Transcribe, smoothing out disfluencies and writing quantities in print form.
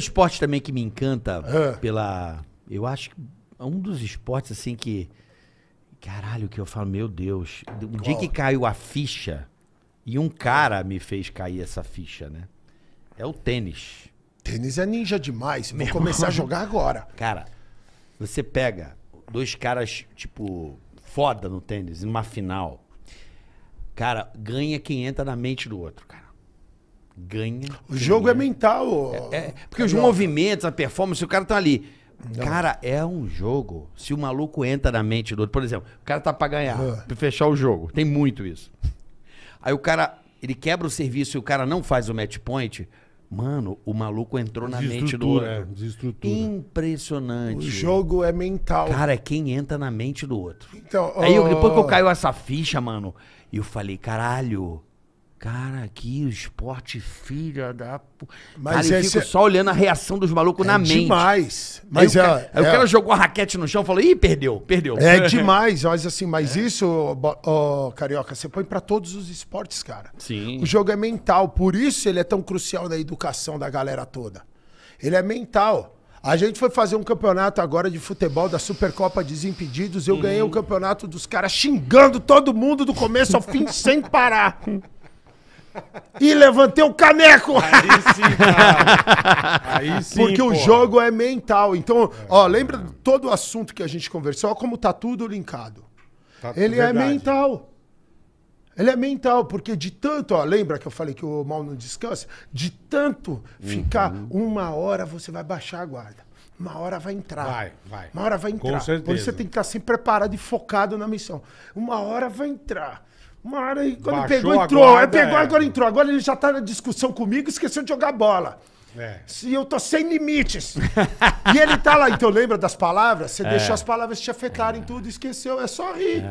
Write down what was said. esporte também que me encanta pela... Eu acho que é um dos esportes assim que... Caralho, que eu falo, meu Deus. Um dia que caiu a ficha, e um cara me fez cair essa ficha, né? É o tênis. Tênis é ninja demais. Vou começar a jogar agora. Cara, você pega dois caras, tipo, foda no tênis, numa final. Cara, ganha quem entra na mente do outro, cara. Ganha. O jogo é mental. Porque os movimentos, a performance, o cara tá ali. Não. Cara, é um jogo. Se o maluco entra na mente do outro, por exemplo, o cara tá pra ganhar, pra fechar o jogo. Tem muito isso. Aí o cara, ele quebra o serviço e o cara não faz o match point. Mano, o maluco entrou na mente do outro. Desestrutura. Impressionante. O jogo é mental. Cara, é quem entra na mente do outro. Então, aí depois que eu caio essa ficha, mano, eu falei, caralho... Cara, que esporte, filha da... Mas cara, eu fico só olhando a reação dos malucos na mente. Demais. Mas aí o cara jogou a raquete no chão e falou, ih, perdeu, perdeu. É demais, mas assim, mas isso, Carioca, você põe pra todos os esportes, cara. Sim. O jogo é mental, por isso ele é tão crucial na educação da galera toda. Ele é mental. A gente foi fazer um campeonato agora de futebol da Supercopa Desimpedidos, eu ganhei o campeonato dos caras xingando todo mundo do começo ao fim sem parar. E levantei o caneco! Aí sim, cara. Aí sim, porque o jogo é mental. Então, ó, lembra todo o assunto que a gente conversou? Olha como tá tudo linkado. Tá, ele é mental. Ele é mental, porque de tanto... Ó, lembra que eu falei que o mal não descansa? De tanto ficar uma hora, você vai baixar a guarda. Uma hora vai entrar. Uma hora vai entrar. Com certeza. Por isso você tem que estar sempre preparado e focado na missão. Uma hora vai entrar. Mano, e quando pegou, entrou. Agora, pegou, agora entrou. Agora ele já tá na discussão comigo e esqueceu de jogar bola. E eu tô sem limites. E ele tá lá. Então lembra das palavras? Você deixou as palavras te afetarem tudo, esqueceu. É só rir.